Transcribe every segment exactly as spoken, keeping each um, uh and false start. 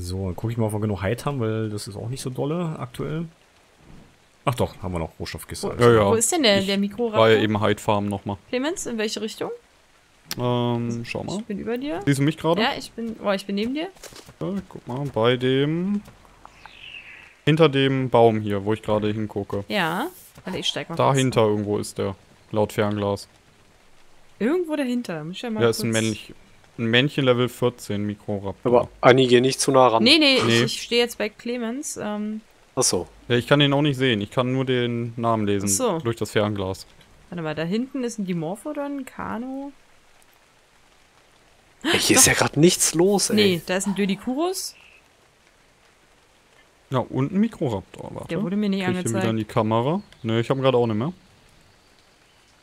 So, dann gucke ich mal, ob wir genug Heid haben, weil das ist auch nicht so dolle aktuell. Ach doch, haben wir noch Rohstoffkiste. Wo, ja, ja. Wo ist denn der, der Mikroraptor? War ja eben Heidfarm nochmal. Clemens, in welche Richtung? Ähm, schau mal. Ich bin über dir. Siehst du mich gerade? Ja, ich bin, oh, ich bin neben dir. Ja, guck mal, bei dem... Hinter dem Baum hier, wo ich gerade hingucke. Ja, also ich steig mal dahinter raus. Irgendwo ist der, laut Fernglas. Irgendwo dahinter, muss ich ja mal kurz... Ja, ist ein Männchen. Ein Männchen Level vierzehn Mikroraptor. Aber Anni, geh nicht zu nah ran. Nee, nee, nee. ich, ich stehe jetzt bei Clemens. Ähm. Achso. Ja, ich kann den auch nicht sehen. Ich kann nur den Namen lesen. So. Durch das Fernglas. Warte mal, da hinten ist ein Dimorphodon, ein Kano. Ey, hier Doch. ist ja gerade nichts los, ey. Nee, da ist ein Dödikurus. Ja, und ein Mikroraptor. Warte. Der wurde mir nicht angezeigt. Ich hier wieder in die Kamera. Ne, ich habe gerade auch nicht mehr.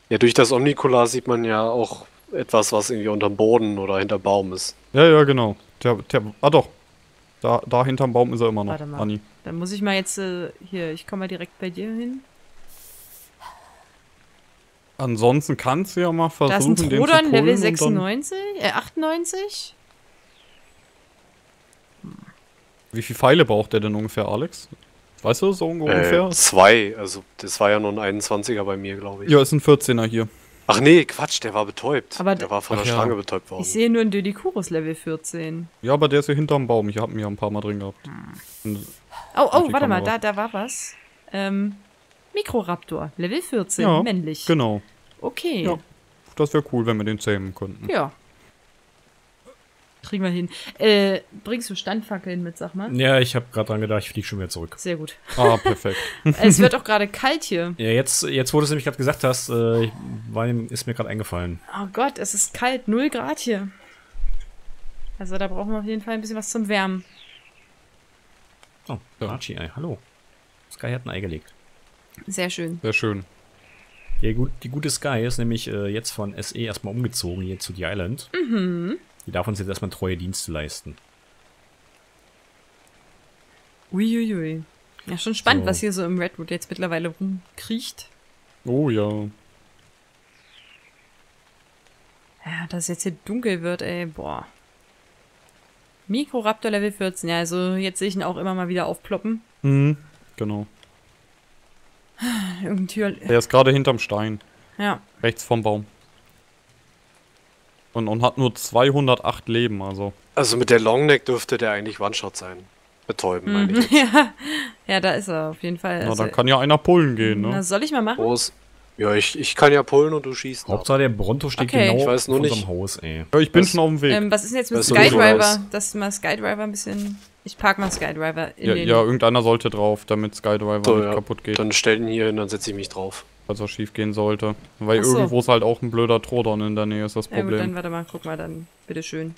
Ja, durch das Omnicular sieht man ja auch... Etwas, was irgendwie unterm Boden oder hinterm Baum ist. Ja, ja, genau. Der, der, ah doch. Da, da hinterm Baum ist er immer noch. Warte mal. Anni. Dann muss ich mal jetzt äh, hier, ich komme mal direkt bei dir hin. Ansonsten kannst du ja mal versuchen, den zu pullen. Da ist ein Trodon, Level sechsundneunzig, äh, achtundneunzig. Hm. Wie viele Pfeile braucht der denn ungefähr, Alex? Weißt du, so ungefähr? Äh, zwei, also das war ja nur ein einundzwanziger bei mir, glaube ich. Ja, ist ein vierzehner hier. Ach nee, Quatsch, der war betäubt. Aber der war von der ja. Schlange betäubt worden. Ich sehe nur einen Dödikurus Level vierzehn. Ja, aber der ist hier hinterm Baum. Ich habe ihn ja ein paar Mal drin gehabt. Hm. Oh, oh, warte mal, da, da war was. Ähm, Mikroraptor, Level vierzehn, ja, männlich. Genau. Okay. Ja, das wäre cool, wenn wir den zähmen könnten. Ja. Kriegen wir hin. Äh, bringst du Standfackeln mit, sag mal? Ja, ich habe gerade dran gedacht, ich fliege schon wieder zurück. Sehr gut. Ah, perfekt. Es wird auch gerade kalt hier. Ja, jetzt, jetzt wo du es nämlich gerade gesagt hast, äh, ich, war, ist mir gerade eingefallen. Oh Gott, es ist kalt, null Grad hier. Also da brauchen wir auf jeden Fall ein bisschen was zum Wärmen. Oh, Archie-Ei, hallo. Sky hat ein Ei gelegt. Sehr schön. Sehr schön. Ja, gut, die gute Sky ist nämlich äh, jetzt von S E erstmal umgezogen hier zu The Island. Mhm. Die darf uns jetzt erstmal treue Dienste leisten. Uiuiui. Ja, schon spannend, so. Was hier so im Redwood jetzt mittlerweile rumkriecht. Oh ja. Ja, dass es jetzt hier dunkel wird, ey. Boah. Mikroraptor Level vierzehn. Ja, also jetzt sehe ich ihn auch immer mal wieder aufploppen. Mhm, genau. Irgendwie... Der ist gerade hinterm Stein. Ja. Rechts vom Baum. Und, und hat nur zweihundertacht Leben, also. Also mit der Longneck dürfte der eigentlich One-Shot sein. Betäuben, meine ich. Ja. Ja, da ist er auf jeden Fall. Na, also, dann kann ja einer pullen gehen, ne? Na, soll ich mal machen? Groß. Ja, ich, ich kann ja pullen und du schießt. Hauptsache der Bronto steht okay. genau ich weiß nur vor nicht. unserem Haus, ey. Ja, ich bin was, schon auf dem Weg. Ähm, was ist denn jetzt mit weißt Skydriver? Dass mal Skydriver ein bisschen... Ich park mal Skydriver in ja, den... Ja, irgendeiner sollte drauf, damit Skydriver so, nicht ja. kaputt geht. Dann stell ihn hier hin, dann setze ich mich drauf. Falls er schief gehen sollte. Weil so. irgendwo ist halt auch ein blöder Trodon in der Nähe, ist das Problem. Ja, gut, dann warte mal, guck mal dann. Bitteschön.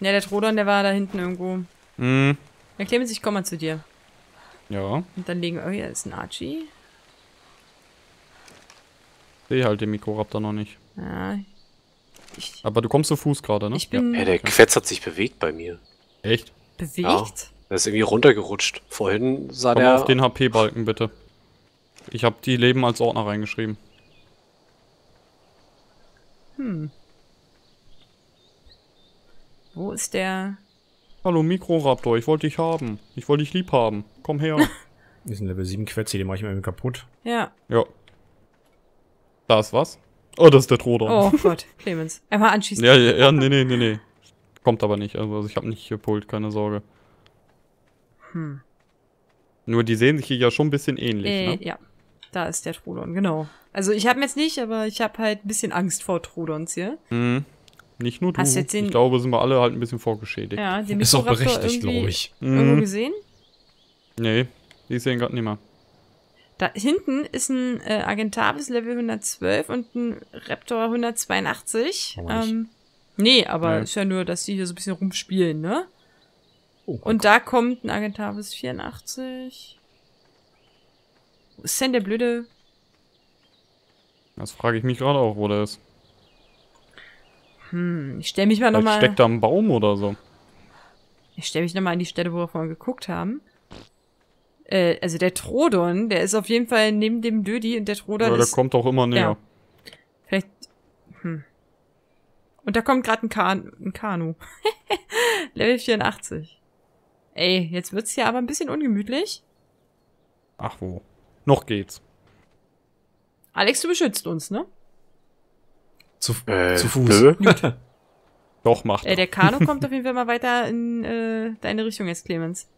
Ja, der Trodon, der war da hinten irgendwo. Mhm. Ja, Clemens, ich komm mal zu dir. Ja. Und dann legen wir... Oh, hier ist ein Archie. Ich sehe halt den Mikroraptor noch nicht. Ja. Ich Aber du kommst zu Fuß gerade, ne? Ich bin... Ja, der Quetz hat sich bewegt bei mir. Echt? Bewegt? Ja. Der ist irgendwie runtergerutscht. Vorhin sah komm der... auf den H P-Balken, bitte. Ich habe die Leben als Ordner reingeschrieben. Hm. Wo ist der? Hallo Mikroraptor, ich wollte dich haben. Ich wollte dich lieb haben. Komm her. Das ist ein Level sieben Quetzi, den mache ich mir eben kaputt. Ja. Ja. Da ist was? Oh, das ist der Trodon. Oh Gott, Clemens. Einmal anschießen. Ja, ja, ja, nee, nee, nee, nee. Kommt aber nicht. Also ich habe nicht gepult, keine Sorge. Hm. Nur die sehen sich hier ja schon ein bisschen ähnlich, äh, ne? Ja, da ist der Trodon, genau. Also ich habe ihn jetzt nicht, aber ich habe halt ein bisschen Angst vor Trodons hier. Mhm. Nicht nur du. Hast du jetzt den... Ich glaube, sind wir alle halt ein bisschen vorgeschädigt. Ja, den ist auch berechtigt, glaube ich. Irgendwo mhm. gesehen? Nee, die sehen gerade nicht mehr. Da hinten ist ein äh, Argentavis Level hundertzwölf und ein Raptor hundertzweiundachtzig. Ähm, nee, aber nee. Ist ja nur, dass die hier so ein bisschen rumspielen, ne? Oh, und Gott. Da kommt ein Argentavis vierundachtzig. Wo ist denn der blöde? Das frage ich mich gerade auch, wo der ist. Hm, ich stelle mich mal nochmal... Steckt da ein Baum oder so? Ich stelle mich nochmal an die Stelle, wo wir vorhin geguckt haben. Äh, also der Trodon, der ist auf jeden Fall neben dem Dödi und der Trodon ja, der ist... der kommt auch immer näher. Ja. Vielleicht... Hm. Und da kommt gerade ein, kan ein Kanu. Level vierundachtzig. Ey, jetzt wird's ja aber ein bisschen ungemütlich. Ach wo. Noch geht's. Alex, du beschützt uns, ne? Zu, äh, zu Fuß. Doch, macht. Äh, der Kano kommt auf jeden Fall mal weiter in äh, deine Richtung jetzt, Clemens.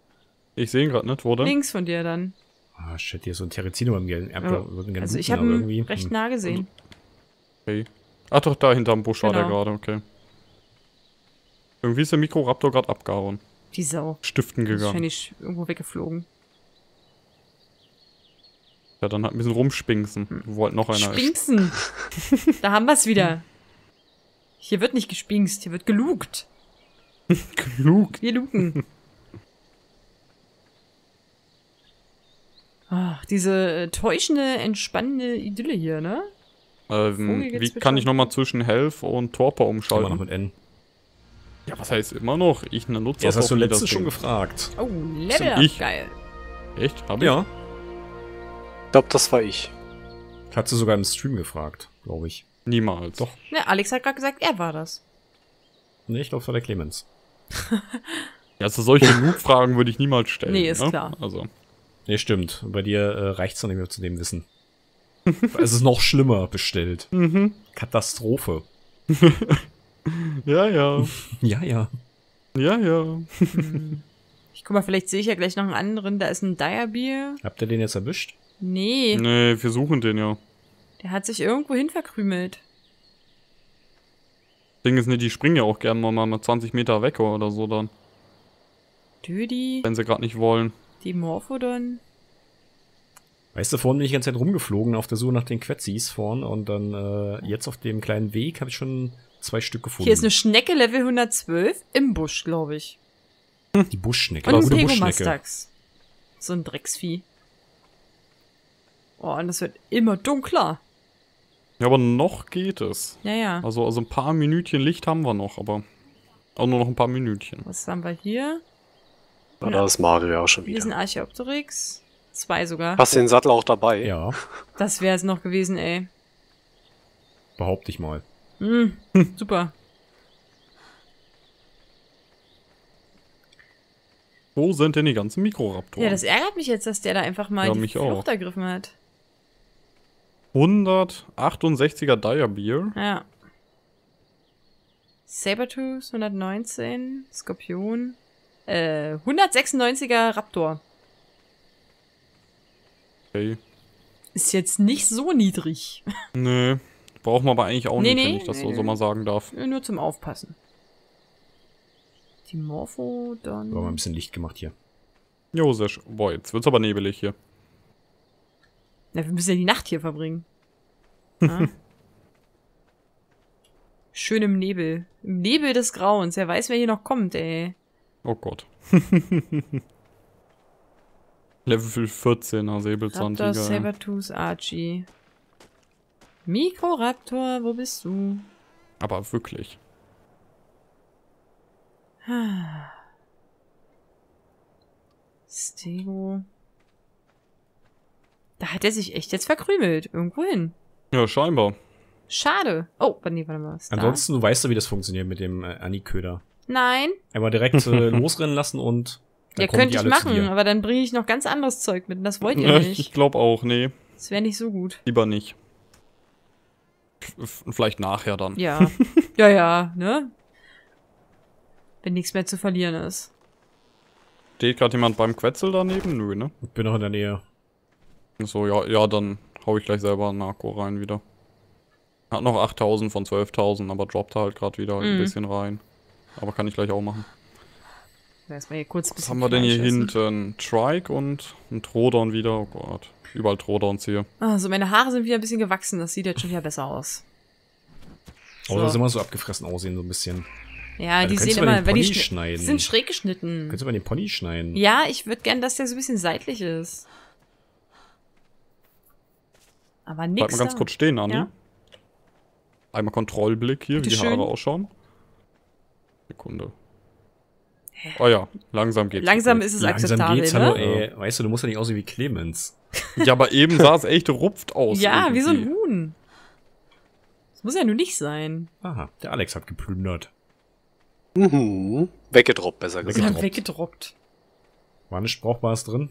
Ich sehe ihn gerade nicht, wurde? Links von dir dann. Ah, oh, shit, hier ist so ein Terezino im Gelben. Ja. Also ich habe ihn irgendwie recht nah gesehen. Okay. Ach doch, da hinterm Busch genau. War der gerade, okay. Irgendwie ist der Mikroraptor gerade abgehauen. Die Sau. Stiften gegangen. Wahrscheinlich irgendwo weggeflogen. Ja, dann hat ein bisschen rumspinksen. Hm. Wo halt noch einer Spinksen. Ist. Spinksen! Da haben wir es wieder. Hier wird nicht gespinkst, hier wird gelugt. Gelugt? Wir luken. Ach, diese täuschende, entspannende Idylle hier, ne? Ähm, wie kann ich nochmal zwischen Health und Torpor umschalten? Immer noch mit N. Ja, was heißt immer noch? Ich ne nutze ja, das. Das hast du letztens schon gefragt. Oh, Level Up, ich? Geil. Echt? Hab ich? Ja. Ich glaube, das war ich. Hast du sogar im Stream gefragt, glaube ich. Niemals. Doch. Ne, Alex hat gerade gesagt, er war das. Ne, ich glaube, es war der Clemens. Ja, also solche Noob-Fragen würde ich niemals stellen. Nee, ist ne? Klar. Also. Nee, stimmt. Bei dir äh, reicht's noch nicht mehr zu dem Wissen. Es ist noch schlimmer bestellt. Mhm. Katastrophe. Ja, ja. Ja, ja. Ja, ja. Ich guck mal, vielleicht sehe ich ja gleich noch einen anderen. Da ist ein Diabeer. Habt ihr den jetzt erwischt? Nee. Nee, wir suchen den ja. Der hat sich irgendwo hin verkrümelt. Das Ding ist nicht, die springen ja auch gerne mal mal zwanzig Meter weg oder so dann. Dödi. Wenn sie gerade nicht wollen. Die Morphodon. Weißt du, vorhin bin ich die ganze Zeit rumgeflogen auf der Suche nach den Quetzis vorn und dann äh, jetzt auf dem kleinen Weg habe ich schon zwei Stück gefunden. Hier ist eine Schnecke Level hundertzwölf im Busch, glaube ich. Die Buschschnecke. Und ein Pegomastax. So ein Drecksvieh. Oh, und das wird immer dunkler. Ja, aber noch geht es. Ja, ja. Also, also ein paar Minütchen Licht haben wir noch, aber auch nur noch ein paar Minütchen. Was haben wir hier? Ja, da ist Mario auch schon wieder. Hier ist ein Archaeopteryx. Zwei sogar. Hast du den Sattel auch dabei? Ja. Das wäre es noch gewesen, ey. Behaupte ich mal. Mm, super. Wo sind denn die ganzen Mikroraptoren? Ja, das ärgert mich jetzt, dass der da einfach mal ja, die Flucht ergriffen hat. hundertachtundsechziger Diabeer. Ja. Sabertooth, hundertneunzehn. Skorpion. Äh, hundertsechsundneunziger Raptor. Okay. Ist jetzt nicht so niedrig. Nee, brauchen wir aber eigentlich auch nee, nicht, nee, wenn ich das nee, so, nee. so mal sagen darf. Nur zum Aufpassen. Die Morpho, dann... Da haben wir ein bisschen Licht gemacht hier. Jo, sehr schön. Boah, jetzt wird's aber nebelig hier. Na, wir müssen ja die Nacht hier verbringen. Ah. Schön im Nebel. Im Nebel des Grauens. Wer weiß, wer hier noch kommt, ey. Oh Gott. Level vierzehner Säbelzahntiger. Raptor, Sabertooth, Archie. Mikroraptor, wo bist du? Aber wirklich. Stego. Da hat er sich echt jetzt verkrümelt. Irgendwohin. Ja, scheinbar. Schade. Oh, nee, warte mal. Star? Ansonsten, du weißt ja, wie das funktioniert mit dem äh, Anni-Köder. Nein. Einmal direkt äh, losrennen lassen und... Ja, könnte ich machen, aber dann bringe ich noch ganz anderes Zeug mit. Und das wollt ihr ja, nicht. Ich glaube auch, nee. Das wäre nicht so gut. Lieber nicht. F vielleicht nachher dann. Ja. Ja, ja, ne? Wenn nichts mehr zu verlieren ist. Steht gerade jemand beim Quetzel daneben? Nö, ne? Ich bin noch in der Nähe. So, ja, ja, dann hau ich gleich selber einen Narko rein wieder. Hat noch achttausend von zwölftausend, aber droppt halt gerade wieder mhm. ein bisschen rein. Aber kann ich gleich auch machen. Erstmal hier kurz ein bisschen. Was haben wir denn hier hinten? Trike und ein Trodon wieder. Oh Gott. Überall Trodons hier. Also meine Haare sind wieder ein bisschen gewachsen. Das sieht jetzt schon wieder besser aus. So. Oder sind immer so abgefressen aussehen, so ein bisschen. Ja, ja die sehen immer, weil die schneiden. sind schräg geschnitten. Könntest du mal den Pony schneiden? Ja, ich würde gern, dass der so ein bisschen seitlich ist. Aber nix. Bleib mal ganz kurz stehen, Anni. Ja? Einmal Kontrollblick hier, wie die Haare ausschauen. Sekunde. Oh ja, langsam geht's. Langsam ist es langsam akzeptabel, geht's, ne? Hallo, ey. Weißt du, du musst ja nicht aussehen wie Clemens. Ja, aber eben sah es echt rupft aus. Ja, irgendwie. Wie so ein Huhn. Das muss ja nur nicht sein. Aha, der Alex hat geplündert. Mhm. Weggedroppt, besser gesagt. Weggedroppt. War nicht Brauchbares drin?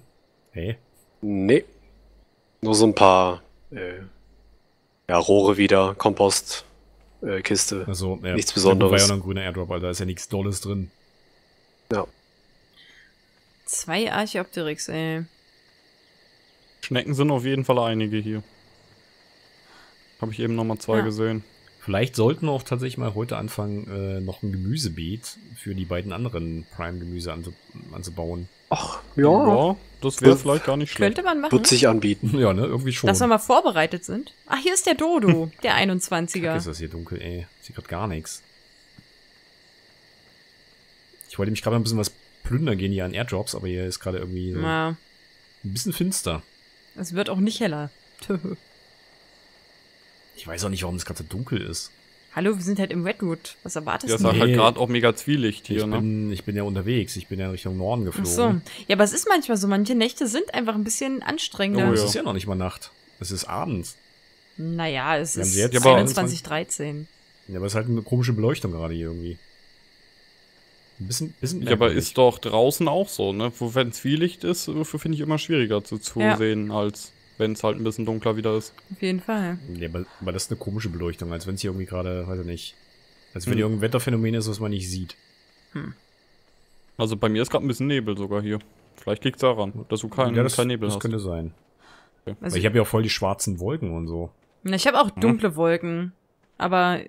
Nee. Nee. Nur so ein paar äh, ja, Rohre wieder, Kompost, äh, Kiste. Also, ja, nichts Besonderes. War ja noch ein grüner Airdrop, Alter. Da ist ja nichts Dolles drin. Ja. Zwei Archaeopteryx, ey. Schnecken sind auf jeden Fall einige hier. Habe ich eben nochmal zwei ja. gesehen. Vielleicht sollten wir auch tatsächlich mal heute anfangen, äh, noch ein Gemüsebeet für die beiden anderen Prime-Gemüse anzu anzubauen. Ach, ja. ja das wäre vielleicht gar nicht schlecht. Könnte man machen. Wird sich anbieten. Ja, ne, irgendwie schon. Dass wir mal vorbereitet sind. Ach, hier ist der Dodo, der einundzwanziger. Kacke, ist das hier dunkel, ey. Ich sehe gerade gar nichts. Ich wollte mich gerade ein bisschen was plündern gehen hier an Airdrops, aber hier ist gerade irgendwie so ja. ein bisschen finster. Es wird auch nicht heller. Ich weiß auch nicht, warum es gerade so dunkel ist. Hallo, wir sind halt im Redwood. Was erwartest du? Ja, das ist halt gerade auch mega zwielicht hier, ich ne? Bin, ich bin ja unterwegs. Ich bin ja Richtung Norden geflogen. Ach so. Ja, aber es ist manchmal so. Manche Nächte sind einfach ein bisschen anstrengender. Oh, ja. Es ist ja noch nicht mal Nacht. Es ist abends. Naja, es ist einundzwanzig Uhr dreizehn. Ja, aber es ist halt eine komische Beleuchtung gerade hier irgendwie. Ein bisschen, bisschen ja, aber ist doch draußen auch so, ne? Wenn es zwielicht ist, finde ich immer schwieriger zu, zu ja. sehen als... wenn es halt ein bisschen dunkler wieder ist. Auf jeden Fall. Ja, aber, aber das ist eine komische Beleuchtung, als wenn es hier irgendwie gerade, weiß ich nicht, als wenn hm. hier irgendein Wetterphänomen ist, was man nicht sieht. Hm. Also bei mir ist gerade ein bisschen Nebel sogar hier. Vielleicht liegt es daran, dass du keinen ja, das, kein Nebel das hast. Das könnte sein. Okay. Also, weil ich habe ja auch voll die schwarzen Wolken und so. Na, ich habe auch dunkle hm. Wolken, aber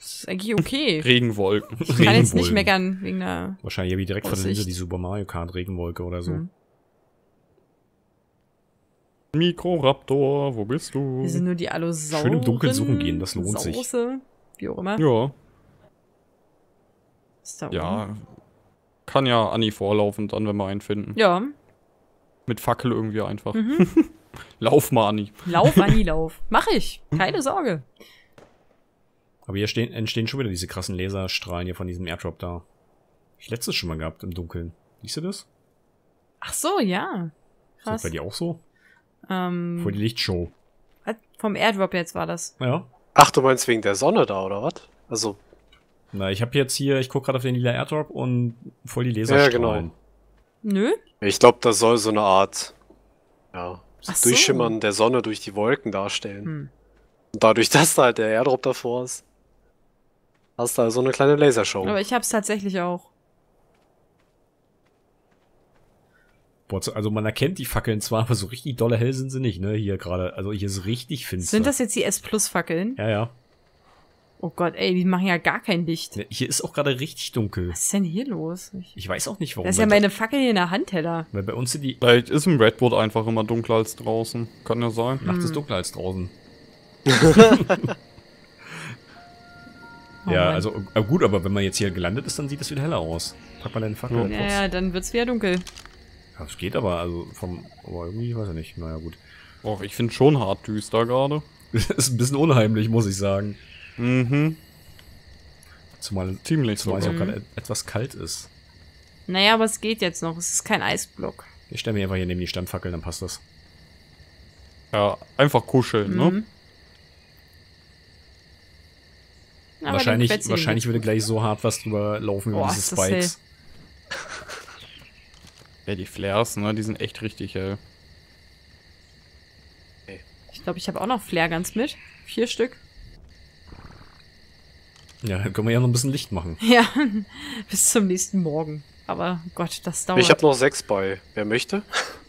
ist eigentlich okay. Regenwolken. Ich kann Regenwolken. jetzt nicht meckern wegen der wahrscheinlich habe ich direkt Aussicht. Von der Linse die Super Mario Kart Regenwolke oder so. Hm. Mikroraptor, wo bist du? Wir sind nur die Allosauren. Schön im Dunkeln suchen gehen, das lohnt Sauce, sich. Wie auch immer. Ja. Ist da ja. Oben? Kann ja Anni vorlaufen, dann, wenn wir einen finden. Ja. Mit Fackel irgendwie einfach. Mhm. Lauf mal, Anni. Lauf, Anni, lauf. Mach ich. Keine Sorge. Aber hier stehen, entstehen schon wieder diese krassen Laserstrahlen hier von diesem Airdrop da. Ich letztes schon mal gehabt im Dunkeln. Siehst du das? Ach so, ja. Krass. Ist das bei dir auch so? Ähm, Vor die Lichtshow. Vom Airdrop jetzt war das. Ja. Ach, du meinst wegen der Sonne da, oder was? Also. Na, ich habe jetzt hier, ich gucke gerade auf den lila Airdrop und voll die Laserstrahlen. Ja, genau. Nö? Ich glaube, das soll so eine Art, ja, das so. Durchschimmern der Sonne durch die Wolken darstellen. Hm. Und dadurch, dass da halt der Airdrop davor ist, hast du da so eine kleine Lasershow. Aber ich hab's tatsächlich auch. Also man erkennt die Fackeln zwar, aber so richtig dolle hell sind sie nicht, ne? Hier gerade, also hier ist richtig finster. Sind das jetzt die S-Plus-Fackeln? Ja, ja. Oh Gott, ey, die machen ja gar kein Licht. Ne, hier ist auch gerade richtig dunkel. Was ist denn hier los? Ich, ich weiß auch nicht, warum. Das ist ja meine Fackel hier in der Hand heller. Weil bei uns sind die... Vielleicht ist im Redwood einfach immer dunkler als draußen. Kann ja sein. Nachts hm. ist dunkler als draußen. Oh ja, Mann. Also gut, aber wenn man jetzt hier gelandet ist, dann sieht es wieder heller aus. Pack mal deine Fackel. Ja, etwas. Ja, dann wird's wieder dunkel. Das geht aber, also vom, aber irgendwie, weiß ich nicht, naja gut. Och, ich finde schon hart düster gerade. Ist ein bisschen unheimlich, muss ich sagen. Mhm. Zumal, Ziemlich zumal es auch gerade mhm. etwas kalt ist. Naja, aber es geht jetzt noch, es ist kein Eisblock. Ich stelle mir einfach hier neben die Standfackel, dann passt das. Ja, einfach kuscheln, mhm. ne? Aber wahrscheinlich wahrscheinlich würde gleich so hart was drüber laufen oh, über diese Spikes. Ja, die Flares, ne? Die sind echt richtig hell. Ich glaube, ich habe auch noch Flare-Guns mit. Vier Stück. Ja, dann können wir ja noch ein bisschen Licht machen. Ja, bis zum nächsten Morgen. Aber Gott, das dauert. Ich habe noch sechs bei. Wer möchte?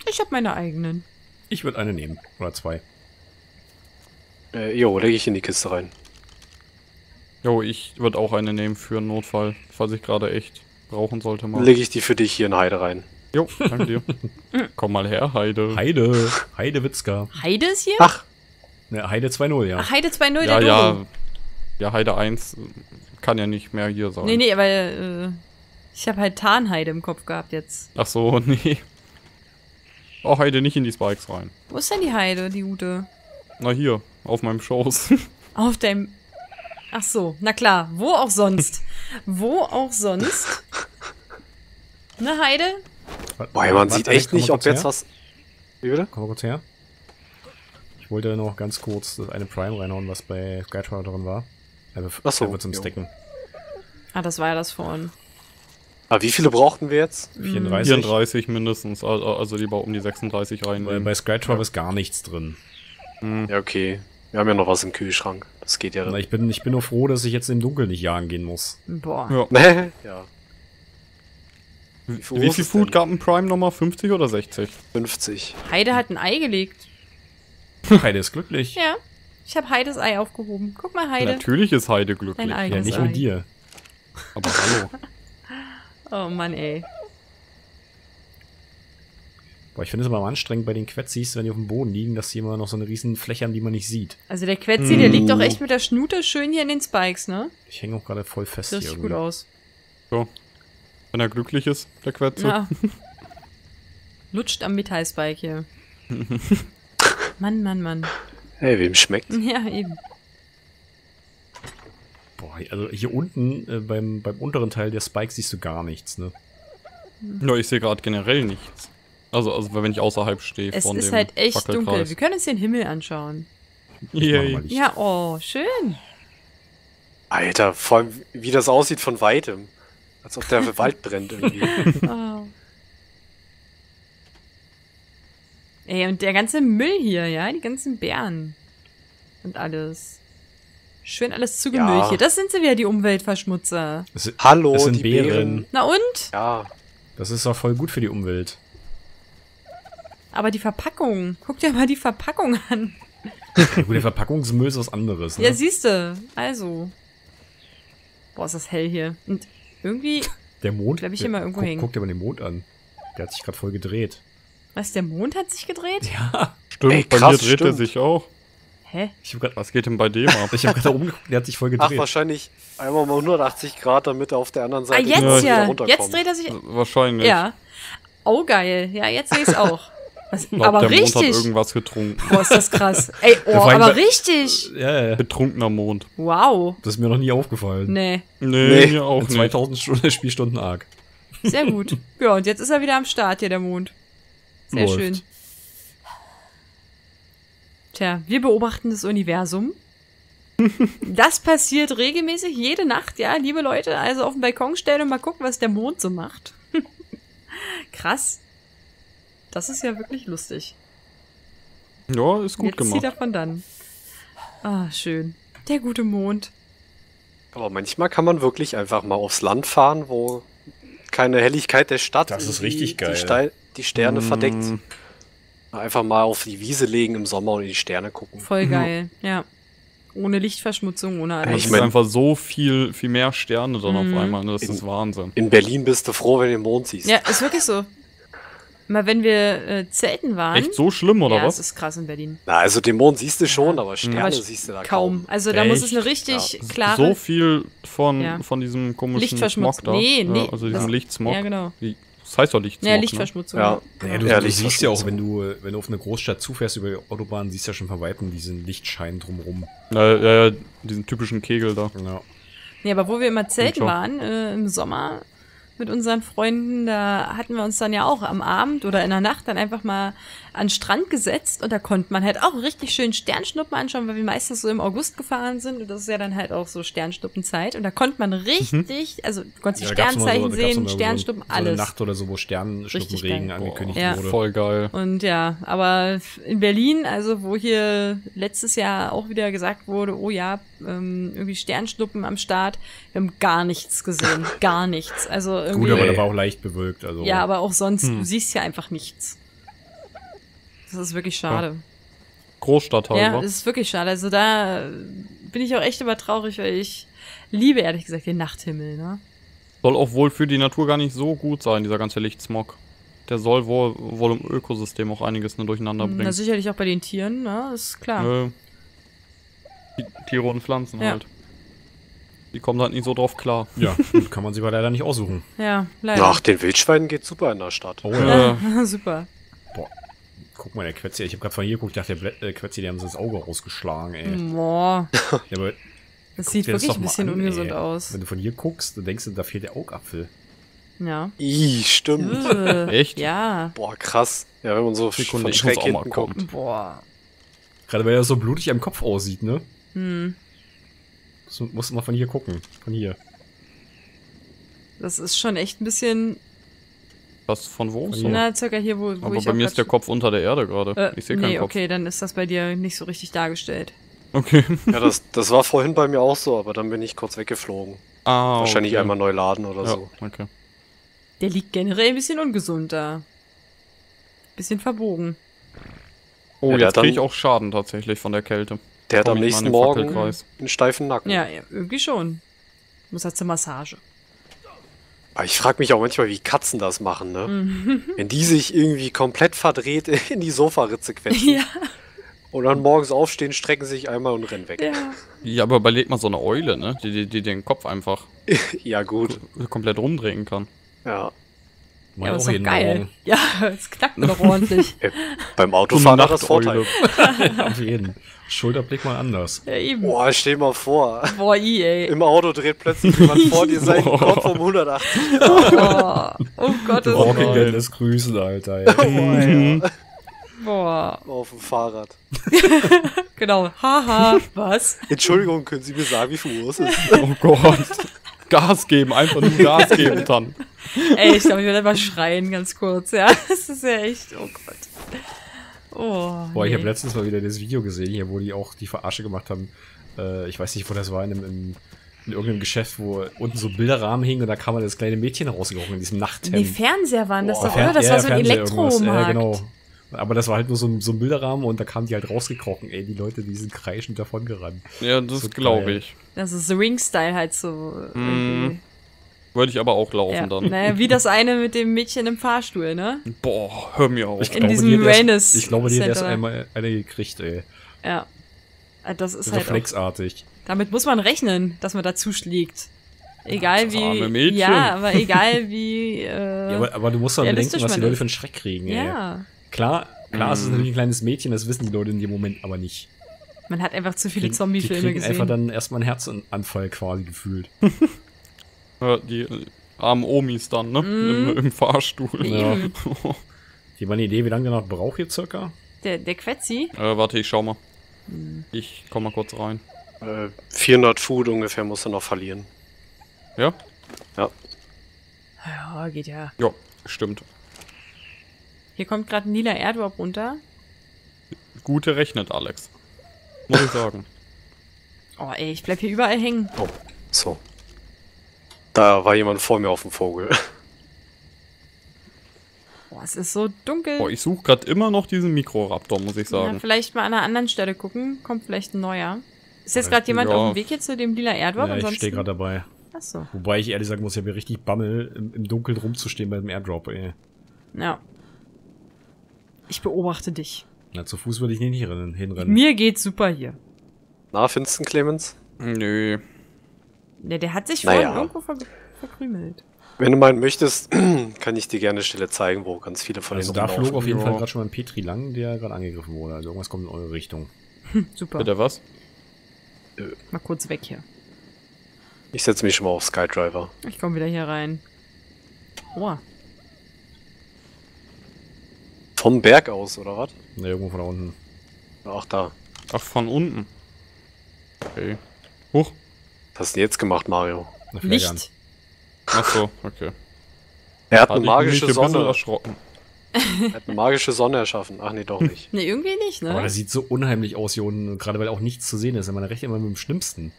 Ich habe meine eigenen. Ich würde eine nehmen. Oder zwei. Äh, jo, lege ich in die Kiste rein. Jo, ich würde auch eine nehmen für einen Notfall. Falls ich gerade echt brauchen sollte mal. Lege ich die für dich hier in Heide rein. Jo, danke dir. Komm mal her, Heide. Heide. Heide Witzka. Heide ist hier? Ach. Ne, Heide zwei null, ja. Ach, Heide zwei null, ja, der ja. Dodo. Ja, Heide eins kann ja nicht mehr hier sein. Nee, nee, weil äh, ich habe halt Tarnheide im Kopf gehabt jetzt. Ach so, nee. Oh, Heide nicht in die Spikes rein. Wo ist denn die Heide, die Ute? Na hier, auf meinem Schoß. Auf deinem... Ach so, na klar. Wo auch sonst. Wo auch sonst. Ne, Heide? Boah, man sieht echt nicht, ob jetzt was... Wie bitte? Komm mal kurz her. Ich wollte noch ganz kurz das eine Prime reinhauen, was bei Skydriver drin war. Einfach zum Stacken. Ah, das war ja das vorhin. Aber wie viele brauchten wir jetzt? vierunddreißig, vierunddreißig mindestens, also lieber um die sechsunddreißig rein. Weil bei Skydriver ja. ist gar nichts drin. Ja, okay. Wir haben ja noch was im Kühlschrank. Das geht ja. Na, ich bin, ich bin nur froh, dass ich jetzt im Dunkeln nicht jagen gehen muss. Boah. Ja. ja. Wie, wie, wie viel Food gab ein Prime nochmal? fünfzig oder sechzig? fünfzig. Heide hat ein Ei gelegt. Heide ist glücklich. Ja. Ich habe Heides Ei aufgehoben. Guck mal, Heide. Natürlich ist Heide glücklich. Ja, nicht Ei. Mit dir. Aber hallo. Oh Mann, ey. Boah, ich finde es immer anstrengend bei den Quetzis, wenn die auf dem Boden liegen, dass die immer noch so eine riesen Fläche haben, die man nicht sieht. Also der Quetzi, mm. der liegt doch echt mit der Schnute schön hier in den Spikes, ne? Ich hänge auch gerade voll fest hier. Sieht richtig gut aus. So. Wenn er glücklich ist, der Quetzi. Ja. Lutscht am Metallspike hier. Mann, Mann, Mann. Hey, wem schmeckt's? Ja, eben. Boah, also hier unten äh, beim, beim unteren Teil der Spikes siehst du gar nichts, ne? Ja, ich sehe gerade generell nichts. Also, also, wenn ich außerhalb stehe. Es von ist dem halt echt dunkel. Wir können uns den Himmel anschauen. Yay. Ja, oh, schön. Alter, vor allem, wie das aussieht von Weitem. Als ob der Wald brennt irgendwie. Oh. Ey, und der ganze Müll hier, ja? Die ganzen Bären. Und alles. Schön alles zugemüllt ja. hier. Das sind sie wieder, die Umweltverschmutzer. Das ist, hallo, das sind die Bären. Bären. Na und? Ja. Das ist doch voll gut für die Umwelt. Aber die Verpackung. Guck dir mal die Verpackung an. Der Verpackungsmüll ist was anderes, ne? Ja, siehst du. Also. Boah, ist das hell hier. Und irgendwie. Der Mond. Bleib ich der, immer irgendwo guck, hängen. Guck dir mal den Mond an. Der hat sich gerade voll gedreht. Was, der Mond hat sich gedreht? Ja. Stimmt, ey, krass, bei mir dreht stimmt. er sich auch. Hä? Ich hab grad, was geht denn bei dem ab? Ich hab gerade umgeguckt, der hat sich voll gedreht. Ach, wahrscheinlich einmal mal hundertachtzig Grad, damit er auf der anderen Seite ah, jetzt ja. wieder runterkommt. Jetzt dreht er sich. Wahrscheinlich. Ja. Oh, geil. Ja, jetzt sehe ich es auch. Was, glaub, aber der richtig. Der Mond hat irgendwas getrunken. Boah, ist das krass. Ey, oh, aber bei, richtig. Äh, äh, betrunkener Mond. Wow. Das ist mir noch nie aufgefallen. Nee. Nee, nee mir auch nicht. zweitausend Stunden, Spielstunden Ark. Sehr gut. Ja, und jetzt ist er wieder am Start hier, der Mond. Sehr Läuft. schön. Tja, wir beobachten das Universum. Das passiert regelmäßig jede Nacht, ja, liebe Leute. Also auf den Balkon stellen und mal gucken, was der Mond so macht. Krass. Das ist ja wirklich lustig. Ja, ist gut Jetzt gemacht. Jetzt zieht er von dann. Ah, schön. Der gute Mond. Aber manchmal kann man wirklich einfach mal aufs Land fahren, wo keine Helligkeit der Stadt Das ist richtig geil. Die, Ste die Sterne mm. verdeckt. Einfach mal auf die Wiese legen im Sommer und in die Sterne gucken. Voll geil, ja. ja. Ohne Lichtverschmutzung, ohne alles. Ich meine, einfach so viel, viel mehr Sterne dann mm. auf einmal. Ne? Das in, ist Wahnsinn. In Berlin bist du froh, wenn du den Mond siehst. Ja, ist wirklich so. Mal wenn wir äh, zelten waren. Echt so schlimm, oder ja, was? Ja, das ist krass in Berlin. Na, also Dämonen siehst du schon, aber Sterne aber siehst du da kaum. kaum. Also da Echt? muss es eine richtig ja. klare... So viel von, ja. von diesem komischen Smog da. Nee, nee. Ja, also diesem Lichtsmog. Ja, genau. Das heißt doch Lichtsmog, Ja, Lichtverschmutzung. Ne? Ja. Ja, du, ja, du siehst ja auch, wenn du, wenn du auf eine Großstadt zufährst über die Autobahn, siehst du ja schon von Weitem diesen Lichtschein drumrum. Ja, ja, diesen typischen Kegel da. Ja, ja aber wo wir immer zelten waren, äh, im Sommer... mit unseren Freunden, da hatten wir uns dann ja auch am Abend oder in der Nacht dann einfach mal an den Strand gesetzt und da konnte man halt auch richtig schön Sternschnuppen anschauen, weil wir meistens so im August gefahren sind und das ist ja dann halt auch so Sternschnuppenzeit und da konnte man richtig, mhm. also du konntest ja, die Sternzeichen so, sehen, Sternschnuppen, so alles. So eine Nacht oder so, wo Sternschnuppenregen angekündigt ja. wurde. Voll geil. Und ja, aber in Berlin, also wo hier letztes Jahr auch wieder gesagt wurde, oh ja, irgendwie Sternschnuppen am Start, wir haben gar nichts gesehen, gar nichts. Also Gut, aber da war auch leicht bewölkt. Also. Ja, aber auch sonst, hm. du siehst ja einfach nichts. Das ist wirklich schade. Ja. Großstadt halt, ja, das ist wirklich schade. Also da bin ich auch echt immer traurig, weil ich liebe ehrlich gesagt den Nachthimmel. Ne? Soll auch wohl für die Natur gar nicht so gut sein, dieser ganze Lichtsmog. Der soll wohl, wohl im Ökosystem auch einiges ne, durcheinander bringen. Na, sicherlich auch bei den Tieren, ne? ist klar. Nö. Die Tiere und Pflanzen ja. halt. Die kommen halt nicht so drauf klar. Ja, kann man sich aber leider nicht aussuchen. Ja, leider. Ach, den Wildschweinen geht super in der Stadt. Oh ja. ja. Super. Boah, guck mal, der Quetzi. Ich habe gerade von hier geguckt, ich dachte, der Quetzi, die haben sie ins Auge rausgeschlagen, ey. Boah. Ja, aber das sieht wirklich das ein bisschen an, ungesund ey. aus. Wenn du von hier guckst, dann denkst du, da fehlt der Augapfel. Ja. Ih, stimmt. Echt? Ja. Boah, krass. Ja, wenn man so Sekunde, von Schreck hinten guckt. guckt. Boah. Gerade weil er so blutig am Kopf aussieht, ne? Hm. Musst du mal von hier gucken. Von hier. Das ist schon echt ein bisschen... Was, von wo? So? Na, circa hier, wo, wo Aber ich bei mir ist der Kopf unter der Erde gerade. Äh, ich sehe keinen nee, Kopf. Okay, dann ist das bei dir nicht so richtig dargestellt. Okay. Ja, das, das war vorhin bei mir auch so, aber dann bin ich kurz weggeflogen. Ah, Wahrscheinlich okay. einmal neu laden oder ja, so. Okay. Der liegt generell ein bisschen ungesund da. Bisschen verbogen. Oh, ja, jetzt kriege ich auch Schaden tatsächlich von der Kälte. Der hat am nächsten Morgen einen steifen Nacken. Ja, ja, irgendwie schon. Muss halt zur Massage. Aber ich frage mich auch manchmal, wie Katzen das machen, ne? Mhm. Wenn die sich irgendwie komplett verdreht in die Sofaritze quetschen. Ja. Und dann morgens aufstehen, strecken sich einmal und rennen weg. Ja, ja, aber überleg mal so eine Eule, ne? Die, die, die den Kopf einfach ja, gut. komplett rumdrehen kann. Ja. Ja, das ist doch geil. Ja, es knackt doch ordentlich. Hey, beim Autofahren hat das Vorteil. Ja, auf jeden. Schulterblick mal anders. Ja, eben. Boah, stell mal vor. Boah, i, ey. Im Auto dreht plötzlich jemand vor dir seinen Kopf um hundertachtzig. Boah. Oh Gott, das ist geil. Das Grüßen, Alter. Ja. Boah, mhm. ja. Boah. Auf dem Fahrrad. Genau. Haha, was? Entschuldigung, können Sie mir sagen, wie viel Uhr es ist? Oh Gott. Gas geben, einfach nur Gas geben dann. Ey, ich glaube, ich werde mal schreien, ganz kurz. Ja, das ist ja echt, oh Gott. Oh, Boah, nee. Ich habe letztens mal wieder das Video gesehen, hier, wo die auch die Verarsche gemacht haben. Äh, ich weiß nicht, wo das war, in, einem, in, in irgendeinem Geschäft, wo unten so Bilderrahmen hingen und da kam mal das kleine Mädchen rausgekommen in diesem Nachthemd. Die Fernseher waren das Boah, doch, oder? Das ja, war so ein Elektromarkt. Ja, genau. Aber das war halt nur so ein, so ein Bilderrahmen und da kamen die halt rausgekrochen. Ey, die Leute, die sind kreischend davon gerannt. Ja, das so glaube ich. Das ist Ring-Style halt so. Mm, würde ich aber auch laufen ja. dann. Naja, wie das eine mit dem Mädchen im Fahrstuhl, ne? Boah, hör mir auf. Ich In glaube, diesem Raines. Ich glaube, die hat erst einmal eine gekriegt, ey. Ja. Das ist halt reflexartig. Auch, damit muss man rechnen, dass man da zuschlägt. Egal wie. Arme Mädchen. Ja, aber egal wie. Äh, ja, aber, aber du musst dann bedenken, was die Leute für einen Schreck kriegen, ey. Ja. Klar, klar, mm. es ist natürlich ein kleines Mädchen, das wissen die Leute in dem Moment aber nicht. Man hat einfach zu viele Zombie-Filme gesehen. Einfach dann erstmal einen Herzanfall quasi gefühlt. Ja, die armen Omis dann, ne? Mm. Im, Im Fahrstuhl. Ja. Die meine Idee, wie lange danach braucht ihr circa? Der, der Quetzi? Äh, warte, ich schau mal. Ich komm mal kurz rein. Äh, vierhundert Food ungefähr musst du noch verlieren. Ja? Ja. Ja, geht ja. Ja, stimmt. Hier kommt gerade ein lila Airdrop runter. Gute rechnet, Alex. Muss ich sagen. Oh ey, ich bleib hier überall hängen. Oh, so. Da war jemand vor mir auf dem Vogel. Boah, es ist so dunkel. Boah, ich suche gerade immer noch diesen Mikroraptor, muss ich sagen. Ja, vielleicht mal an einer anderen Stelle gucken. Kommt vielleicht ein neuer. Ist jetzt gerade jemand ja. auf dem Weg hier zu dem lila Airdrop? Ja, ich stehe gerade dabei. Achso. Wobei ich ehrlich sagen muss, ich habe richtig Bammel, im, im Dunkeln rumzustehen bei dem Airdrop, ey. Ja. Ich beobachte dich. Na, zu Fuß würde ich nicht hinrennen. Mir geht's super hier. Na, findest du einen Clemens? Nö. Ne, der hat sich vorhin naja. irgendwo ver verkrümelt. Wenn du mal möchtest, kann ich dir gerne eine Stelle zeigen, wo ganz viele von also denen rumlaufen. Da flog auf jeden Fall gerade schon mal ein Petri lang, der gerade angegriffen wurde. Also irgendwas kommt in eure Richtung. Super. Bitte was? Mal kurz weg hier. Ich setze mich schon mal auf Skydriver. Ich komme wieder hier rein. Boah. Vom Berg aus, oder was? Ne, irgendwo von da unten. Ach, da. Ach, von unten. Okay. Huch. Was hast du jetzt gemacht, Mario? Na, Licht. Ach so, okay. Er hat, hat eine magische Sonne erschrocken. Er hat eine magische Sonne erschaffen. Ach nee, doch nicht. Ne, irgendwie nicht, ne? Aber das sieht so unheimlich aus hier unten. Gerade weil auch nichts zu sehen ist. Man rechnet immer mit dem Schlimmsten.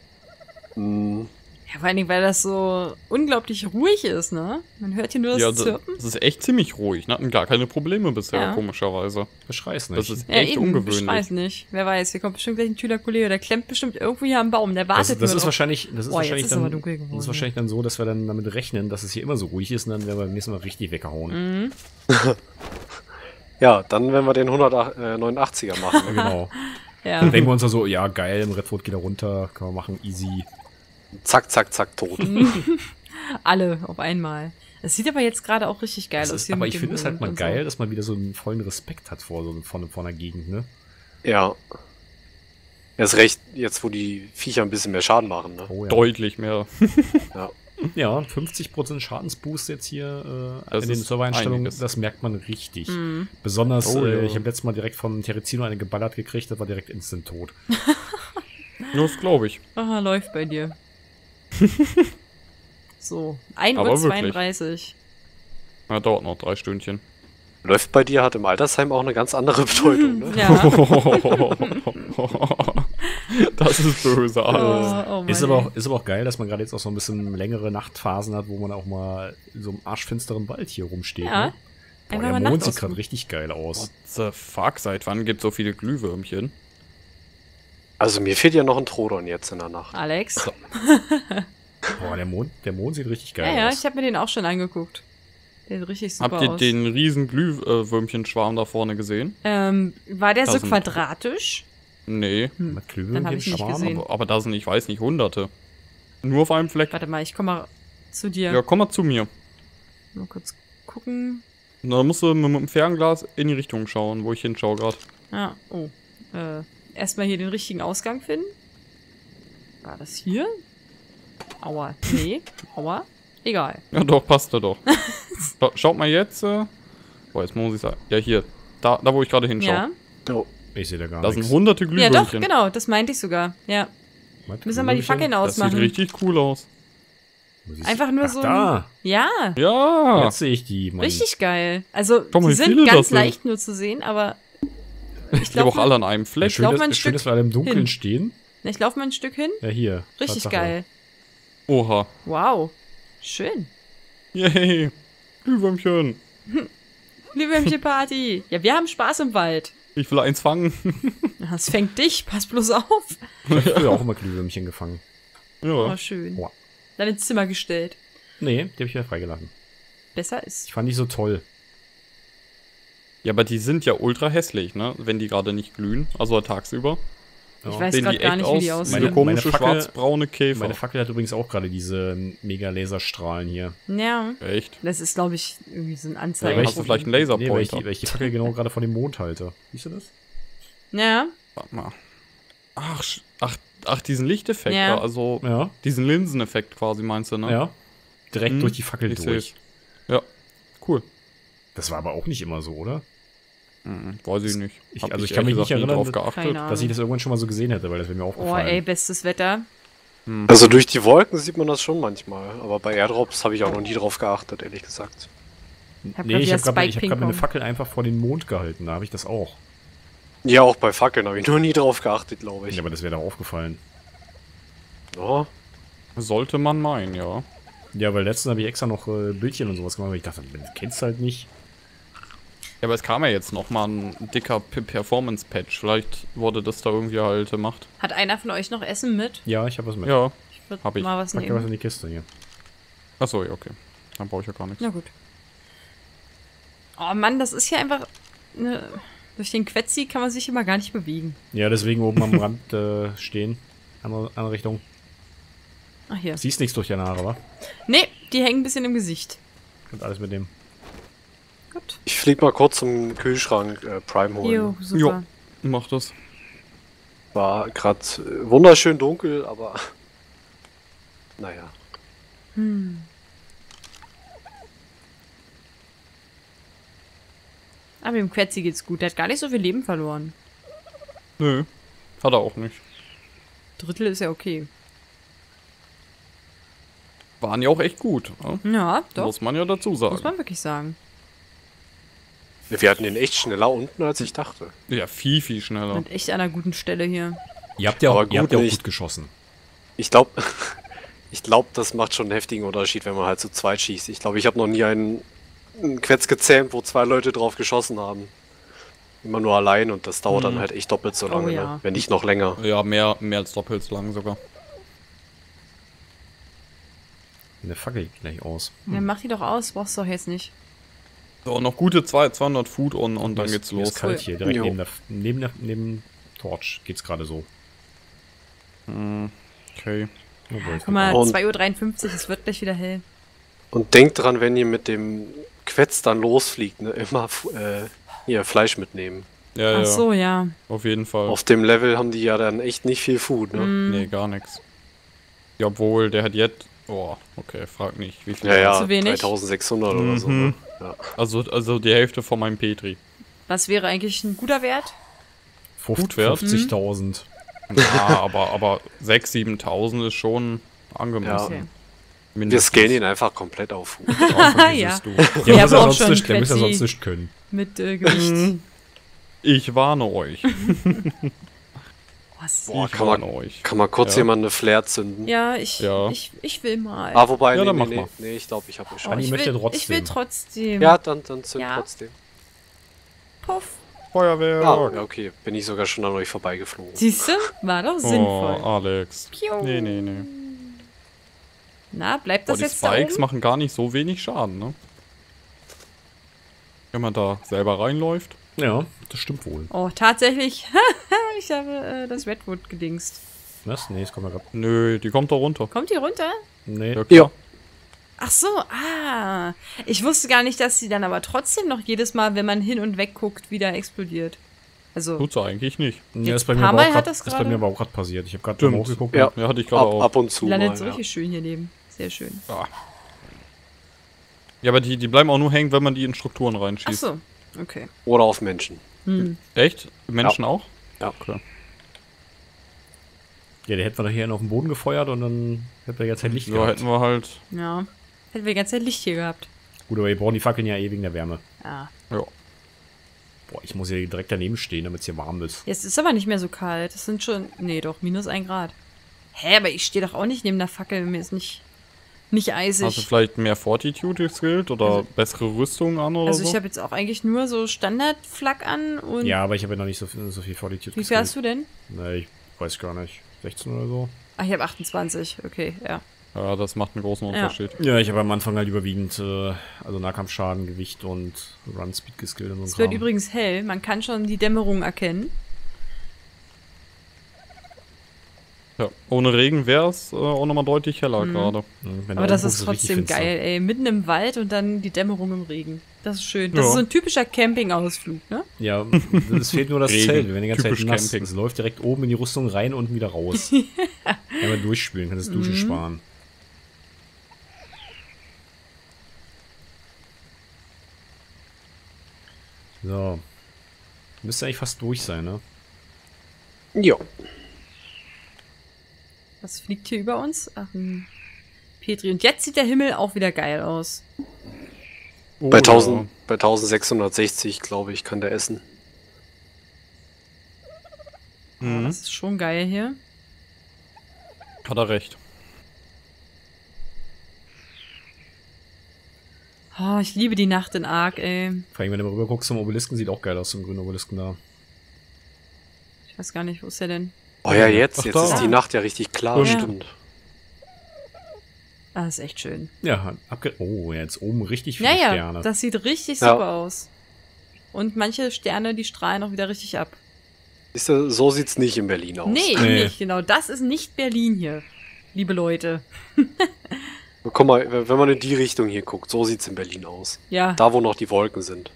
Mhm. Ja, vor allen Dingen, weil das so unglaublich ruhig ist, ne? Man hört hier nur das ja, Zirpen. Das ist echt ziemlich ruhig. Wir hatten gar keine Probleme bisher, ja. komischerweise. Beschreiß nicht. Das ist echt ja, eben, ungewöhnlich. Beschreiß nicht. Wer weiß, hier kommt bestimmt gleich ein Tülerkollege, der klemmt bestimmt irgendwo hier am Baum, der wartet das, das nur ist noch. Wahrscheinlich, das ist, Boah, wahrscheinlich, ist, dann, geworden, das ist wahrscheinlich dann so, dass wir dann damit rechnen, dass es hier immer so ruhig ist und dann werden wir beim nächsten Mal richtig weggehauen. Mhm. Ja, dann werden wir den hundertneunundachtziger machen. Ja, genau. Ja. Dann denken wir uns dann so, ja geil, im Redwood geht er runter, kann man machen, easy. Zack, zack, zack, tot. Alle auf einmal. Es sieht aber jetzt gerade auch richtig geil aus. Aber ich finde es halt mal geil, dass man wieder so einen vollen Respekt hat vor, so, vor, vor einer Gegend, ne? Ja. Erst recht, jetzt wo die Viecher ein bisschen mehr Schaden machen, ne? Oh, ja. Deutlich mehr. Ja. Ja, fünfzig Prozent Schadensboost jetzt hier äh, in den Servereinstellungen, das merkt man richtig. Mhm. Besonders, oh, ja. äh, ich habe letztes Mal direkt von Terezino eine geballert gekriegt, das war direkt instant tot. Das glaube ich. Aha, läuft bei dir. So, ein Uhr zweiunddreißig. Na, dauert noch drei Stündchen. Läuft bei dir, hat im Altersheim auch eine ganz andere Bedeutung, ne? Ja. Das ist böse alles. Oh, oh ist, aber auch, ist aber auch geil, dass man gerade jetzt auch so ein bisschen längere Nachtphasen hat, wo man auch mal in so einem arschfinsteren Wald hier rumsteht. Ja. Ne? Boah, der Mond sieht gerade richtig geil aus. What the fuck, seit wann gibt es so viele Glühwürmchen? Also mir fehlt ja noch ein Trodon jetzt in der Nacht. Alex? So. Boah, der Mond, der Mond sieht richtig geil ja, ja, aus. Ja, ich habe mir den auch schon angeguckt. Der sieht richtig super aus. Habt ihr den riesen Glühwürmchenschwarm da vorne gesehen? Ähm, war der da so quadratisch? Nee. Hm. Mit Glühwürmchenschwarm? Aber, aber da sind, ich weiß nicht, hunderte. Nur auf einem Fleck. Warte mal, ich komm mal zu dir. Ja, komm mal zu mir. Mal kurz gucken. Da musst du mit dem Fernglas in die Richtung schauen, wo ich hinschaue gerade. Ja, oh. Äh, erstmal hier den richtigen Ausgang finden. War das hier? Aua, nee. Aua. Egal. Ja doch, passt da doch. Schaut mal jetzt. Äh, boah, jetzt muss ich sagen. Ja, hier. Da, da wo ich gerade hinschaue. Ja. Oh, ich sehe da gar nichts. Da sind nix. hunderte Glühwürmchen. Ja doch, genau. Das meinte ich sogar. Ja. Was? Müssen wir mal die Fackeln ausmachen. Das sieht richtig cool aus. Einfach nur Ach, so ein, da. Ja. Ja. Jetzt sehe ich die. Mann. Richtig geil. Also, die sind ganz leicht nur zu sehen, aber ich glaube auch alle an einem Fleck. Ich glaube, schön, dass wir alle im Dunkeln hin. stehen. Ich laufe mal ein Stück hin. Ja, hier. Richtig Tatsache. geil. Oha. Wow. Schön. Yay. Glühwürmchen. Glühwürmchen-Party. Ja, wir haben Spaß im Wald. Ich will eins fangen. Das fängt dich. Pass bloß auf. Ich habe ja auch immer Glühwürmchen gefangen. Ja. Oh, schön. Wow. Dann ins Zimmer gestellt. Nee, die habe ich wieder freigelassen. Besser ist. Ich fand die so toll. Ja, aber die sind ja ultra hässlich, ne? Wenn die gerade nicht glühen, also tagsüber. Ja. Ich weiß gerade gar nicht, aus, wie die aussehen. Meine komische schwarz-braune Käfer. Meine Fackel hat übrigens auch gerade diese mega Laserstrahlen hier. Ja. Echt? Das ist, glaube ich, irgendwie so ein Anzeichen. Ja, hast du vielleicht einen Laserpointer? Nee, weil ich die, weil ich die Fackel genau gerade von dem Mond halte. Siehst du das? Ja. Warte mal. Ach, ach, ach, diesen Lichteffekt, ja. also ja. diesen Linseneffekt quasi, meinst du, ne? Ja, direkt hm, durch die Fackel durch. Ja, cool. Das war aber auch nicht immer so, oder? Hm, weiß ich nicht. Ich, also ich, ich kann mich nicht erinnern, darauf geachtet, dass ich das irgendwann schon mal so gesehen hätte, weil das wäre mir aufgefallen. Oh ey, bestes Wetter. Hm. Also durch die Wolken sieht man das schon manchmal, aber bei Airdrops habe ich auch noch nie drauf geachtet, ehrlich gesagt. Hab nee, ich habe gerade hab eine Fackel einfach vor den Mond gehalten, da habe ich das auch. Ja, auch bei Fackeln habe ich noch nie drauf geachtet, glaube ich. Ja, aber das wäre da aufgefallen. Ja. Sollte man meinen, ja. Ja, weil letztens habe ich extra noch äh, Bildchen und sowas gemacht, weil ich dachte, das kennst du halt nicht. Ja, aber es kam ja jetzt nochmal ein dicker Performance-Patch. Vielleicht wurde das da irgendwie halt gemacht. Hat einer von euch noch Essen mit? Ja, ich habe was mit. Ja, ich würde hab ich. mal was Pack nehmen. Ich was in die Kiste hier. Achso, ja, okay. Dann brauche ich ja gar nichts. Na gut. Oh Mann, das ist hier einfach eine... Durch den Quetzi kann man sich immer gar nicht bewegen. Ja, deswegen oben am Rand äh, stehen. Andere, andere Richtung. Ach hier. Siehst nichts durch deine Haare, wa? Nee, die hängen ein bisschen im Gesicht. Und alles mit dem. Gut. Ich flieg mal kurz zum Kühlschrank äh, Prime holen. Jo, super. Jo, mach das. War gerade äh, wunderschön dunkel, aber... naja. Hm. Aber dem Quetzi geht's gut. Der hat gar nicht so viel Leben verloren. Nö. Hat er auch nicht. Drittel ist ja okay. Waren ja auch echt gut. Ne? Ja, doch. Muss man ja dazu sagen. Muss man wirklich sagen. Wir hatten den echt schneller unten, als ich dachte. Ja, viel, viel schneller. Und echt an einer guten Stelle hier. Ihr habt ja auch, ihr habt ja auch gut geschossen. Ich glaube, ich glaub, das macht schon einen heftigen Unterschied, wenn man halt zu zweit schießt. Ich glaube, ich habe noch nie einen... ein Quetz gezähmt, wo zwei Leute drauf geschossen haben. Immer nur allein und das dauert mhm. dann halt echt doppelt so lange, oh, ja. ne? wenn nicht noch länger. Ja, mehr, mehr als doppelt so lang sogar. Der Fackel geht gleich aus. Hm. Ja, mach die doch aus, brauchst du doch jetzt nicht. So, noch gute zweihundert Food und, und dann ist, geht's los. Ist kalt hier, direkt neben der, neben der neben Torch geht's gerade so. Hm, okay. Oh, guck mal, zwei Uhr dreiundfünfzig, es wird gleich wieder hell. Und denkt dran, wenn ihr mit dem Quetz dann losfliegt, ne, immer äh, hier Fleisch mitnehmen. Ja, Ach ja. so, ja. Auf jeden Fall. Auf dem Level haben die ja dann echt nicht viel Food, ne? Mm. Nee, gar nichts. Ja, obwohl, der hat jetzt... Oh, okay, frag nicht, wie viel... Ja, ja, zu wenig? dreitausendsechshundert mhm. oder so, ne? Ja. Also, also die Hälfte von meinem Petri. Was wäre eigentlich ein guter Wert? fünfzigtausend. Ja, aber, aber sechstausend, siebentausend ist schon angemessen. Ja. Okay. Mindestens. Wir scalen ihn einfach komplett auf. Ja, ja, ja, was er sonst nicht, der muss er sonst nicht können. Mit äh, Gewicht. Ich warne euch. Was? Boah, ich kann, warne man, euch. Kann man kurz ja. jemand eine Flair zünden? Ja, ich, ja. ich, ich will mal. Ah, wobei, ja, nee, nee, nee, nee, ich glaube, ich habe Bescheid. Oh, ich, will, trotzdem. ich will trotzdem. Ja, dann, dann zünd ja. trotzdem. Puff. Feuerwehr. Ah, okay, bin ich sogar schon an euch vorbeigeflogen. Siehst du? War doch sinnvoll. Oh, Alex. Piu. Nee, nee, nee. Na, bleibt das oh, jetzt da oben? Die Spikes machen gar nicht so wenig Schaden, ne? Wenn man da selber reinläuft. Ja, das stimmt wohl. Oh, tatsächlich. Ich habe äh, das Redwood gedingst. Was? Nee, das kommt ja gerade. Nö, die kommt da runter. Kommt die runter? Nee. Ja. ja. Ach so, ah. Ich wusste gar nicht, dass sie dann aber trotzdem noch jedes Mal, wenn man hin und weg guckt, wieder explodiert. Also tut's eigentlich nicht. Ja, ist bei mir aber auch gerade passiert. Ich habe gerade hochgeguckt. Ja, ja, hatte ich gerade auch. Ab und zu. Landet so richtig schön hier neben. Sehr schön. Ja, ja, aber die, die bleiben auch nur hängen, wenn man die in Strukturen reinschießt. Ach so, okay. Oder auf Menschen. Hm. Echt? Menschen ja. auch? Ja, klar. Ja, der hätten wir doch hier auf den Boden gefeuert und dann hätten wir jetzt halt Licht ja, gehabt. Ja, hätten wir halt. Ja, hätten wir die ganze Zeit Licht hier gehabt. Gut, aber wir brauchen die Fackeln ja eh wegen der Wärme. Ah. Ja. Boah, ich muss hier direkt daneben stehen, damit es hier warm ist. Jetzt ist aber nicht mehr so kalt. Es sind schon, nee, doch, minus ein Grad. Hä, aber ich stehe doch auch nicht neben der Fackel, mir ist nicht, nicht eisig. Hast du vielleicht mehr Fortitude geskillt oder also, bessere Rüstung an oder Also ich so? habe jetzt auch eigentlich nur so Standard-Flak an und... Ja, aber ich habe ja noch nicht so, so viel Fortitude geskillt. Wie viel hast du denn? Nee, ich weiß gar nicht. sechzehn oder so. Ach, ich habe achtundzwanzig, okay, ja. Ja, das macht einen großen Unterschied. Ja, ja, ich habe am Anfang halt überwiegend äh, also Nahkampfschaden, Gewicht und Run-Speed geskillt. Und es wird Kram. Übrigens hell, man kann schon die Dämmerung erkennen. Ja, ohne Regen wäre es äh, auch nochmal deutlich heller mhm. gerade. Ja, aber das ist trotzdem geil, ey. Mitten im Wald und dann die Dämmerung im Regen. Das ist schön. Das ja. ist so ein typischer Campingausflug, ne? Ja, es fehlt nur das Regen. Zelt. Wir werden die ganze Typisch Zeit nass. Es läuft direkt oben in die Rüstung rein und wieder raus. Ja. Einmal durchspülen, kann das Duschen mhm. sparen. So. Müsste eigentlich fast durch sein, ne? Jo. Was fliegt hier über uns? Ach, ein Petri. Und jetzt sieht der Himmel auch wieder geil aus. Oh, bei, tausend, bei eintausendsechshundertsechzig, glaube ich, kann der essen. Mhm. Das ist schon geil hier. Hat er recht. Oh, ich liebe die Nacht in Ark, ey. Vor allem, wenn du mal rüber guckst zum Obelisken, sieht auch geil aus, zum grünen Obelisken da. Ich weiß gar nicht, wo ist der denn? Oh ja, jetzt, Ach, jetzt da. ist die Nacht ja richtig klar, ja. stimmt. Ah, ist echt schön. Ja, abge oh, jetzt oben richtig viele naja, Sterne. Ja, das sieht richtig ja. super aus. Und manche Sterne, die strahlen auch wieder richtig ab. Ist das, so sieht's nicht in Berlin aus. Nee, nee, nicht, genau. Das ist nicht Berlin hier, liebe Leute. Guck mal, wenn man in die Richtung hier guckt, so sieht's in Berlin aus. Ja. Da, wo noch die Wolken sind.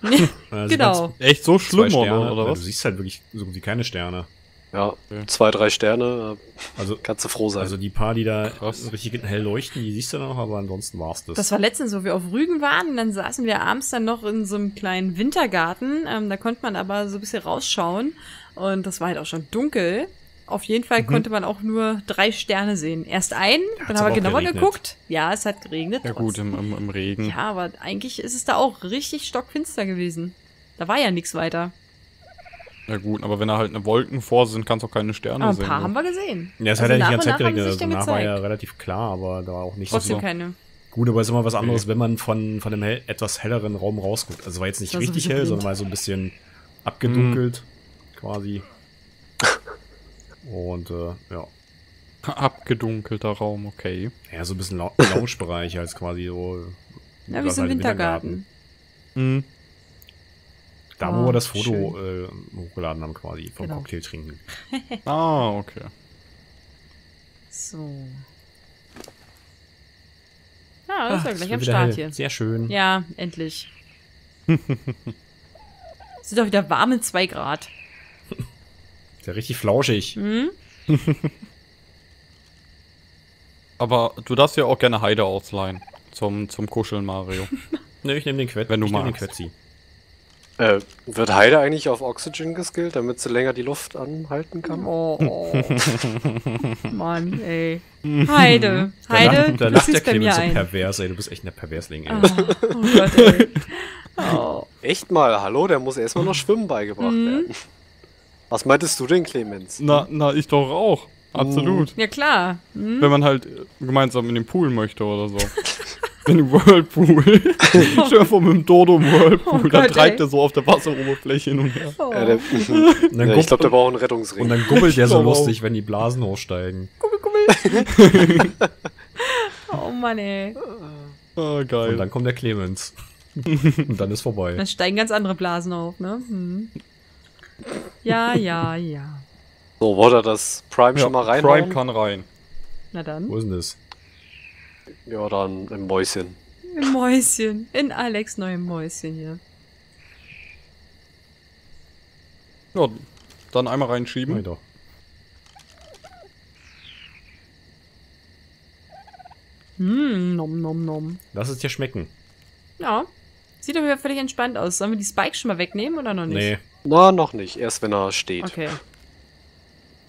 Genau. Echt so schlimm, Sterne, oder was? Du siehst halt wirklich so gut wie keine Sterne. Ja, okay. zwei, drei Sterne, also kannst du froh sein. Also die paar, die da Krass. richtig hell leuchten, die siehst du noch, aber ansonsten war's das. Das war letztens, wo wir auf Rügen waren, und dann saßen wir abends dann noch in so einem kleinen Wintergarten, ähm, da konnte man aber so ein bisschen rausschauen und das war halt auch schon dunkel. Auf jeden Fall mhm. konnte man auch nur drei Sterne sehen. Erst einen, ja, dann haben wir genauer geregnet. geguckt. Ja, es hat geregnet. Ja gut, im, im, im Regen. Ja, aber eigentlich ist es da auch richtig stockfinster gewesen. Da war ja nichts weiter. Ja gut, aber wenn da halt eine Wolken vor sind, kannst du auch keine Sterne aber sehen. Ein paar oder? haben wir gesehen. Ja, es also hat ja nicht die ganze Zeit geregnet. Also danach war ja relativ klar, aber da war auch nicht Trotzdem so. keine. Gut, aber es ist immer was anderes, okay. wenn man von, von einem hell, etwas helleren Raum rausguckt. Also war jetzt nicht war richtig hell, blind. sondern war so ein bisschen abgedunkelt mhm. quasi. Und, äh, ja. Abgedunkelter Raum, okay. Ja, so ein bisschen Lounge-Bereich als quasi so. Ja, wie so ein halt Wintergarten. Wintergarten. Mhm. Da, wo oh, wir das Foto äh, hochgeladen haben, quasi, vom genau. Cocktail trinken. Ah, okay. So. Ah, das Ach, ist ja gleich am Start hell. hier. Sehr schön. Ja, endlich. Es sind doch wieder warme zwei Grad. Ist ja richtig flauschig. Mhm. Aber du darfst ja auch gerne Heide ausleihen. Zum, zum Kuscheln, Mario. Ne, ich nehme den Quetzi. Wenn du magst. Äh, wird Heide eigentlich auf Oxygen geskillt, damit sie länger die Luft anhalten kann? Oh, oh. Mann, ey. Heide. Heide, da lacht der Clemens so pervers, ey. Du bist echt eine Perversling, ey. Oh, oh Gott, ey. Oh. Echt mal, hallo, der muss erstmal noch Schwimmen beigebracht mhm. werden. Was meintest du denn, Clemens? Na, na, ich doch auch. Absolut. Ja, klar. Mhm. Wenn man halt gemeinsam in den Pool möchte oder so. In den Whirlpool. Oh. Stell dir vor, mit dem Dodo im Whirlpool. Oh dann Gott, treibt ey. er so auf der Wasseroberfläche hin und her. Oh. Ja, der, ja, ich glaube, der braucht einen Rettungsring. Und dann gummelt der so lustig, wenn die Blasen hochsteigen. Gummel, gummel. Oh Mann, ey. Oh, geil. Und dann kommt der Clemens. Und dann ist vorbei. Dann steigen ganz andere Blasen auf, ne? Hm. Ja, ja, ja. So, wollt ihr das Prime ja, schon mal rein? Prime kann rein. Na dann. Wo ist denn das? Ja, dann im Mäuschen. Im Mäuschen. In Alex' neuem Mäuschen hier. Ja, dann einmal reinschieben. Weiter. Hm, nom nom nom. Lass es dir schmecken. Ja. Sieht aber völlig entspannt aus. Sollen wir die Spikes schon mal wegnehmen oder noch nicht? Nee. Na, noch nicht. Erst wenn er steht. Okay.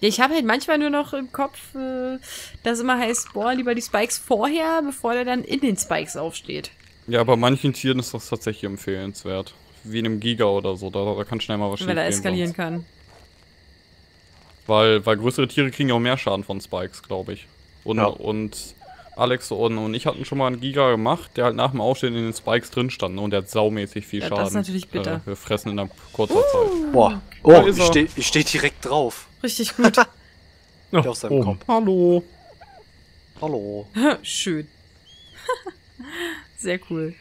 Ja, ich habe halt manchmal nur noch im Kopf, äh, dass immer heißt, boah, lieber die Spikes vorher, bevor der dann in den Spikes aufsteht. Ja, bei manchen Tieren ist das tatsächlich empfehlenswert. Wie in einem Giga oder so, da, da kann schnell mal was schiefgehen. Weil er eskalieren kann. Weil, weil größere Tiere kriegen ja auch mehr Schaden von Spikes, glaube ich. Und, ja. und Alex und, und ich hatten schon mal einen Giga gemacht, der halt nach dem Aufstehen in den Spikes drin stand, ne? Und der hat saumäßig viel ja, Schaden. Das ist natürlich bitter. Äh, wir fressen in einer kurzer uh, Zeit. Boah, oh, da ist er. ich stehe ich steh direkt drauf. Richtig gut. Ja, auf seinem Kopf. Hallo. Hallo. Schön. Sehr cool.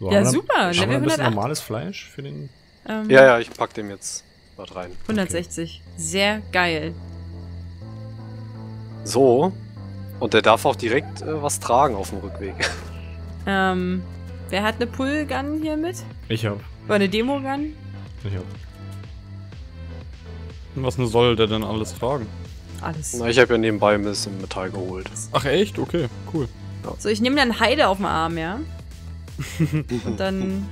So, ja, super. Level ein bisschen normales Fleisch für den... Ähm, ja, ja, ich pack dem jetzt was rein. hundertsechzig. Okay. Sehr geil. So. Und der darf auch direkt äh, was tragen auf dem Rückweg. Ähm, wer hat eine Pull-Gun hier mit? Ich hab. Oder eine Demo-Gun? Ich hab. Was soll der denn alles tragen? Alles. Na, ich habe ja nebenbei ein bisschen Metall geholt. Ach echt? Okay, cool. Ja. So, ich nehme dann Heide auf den Arm, ja? Und dann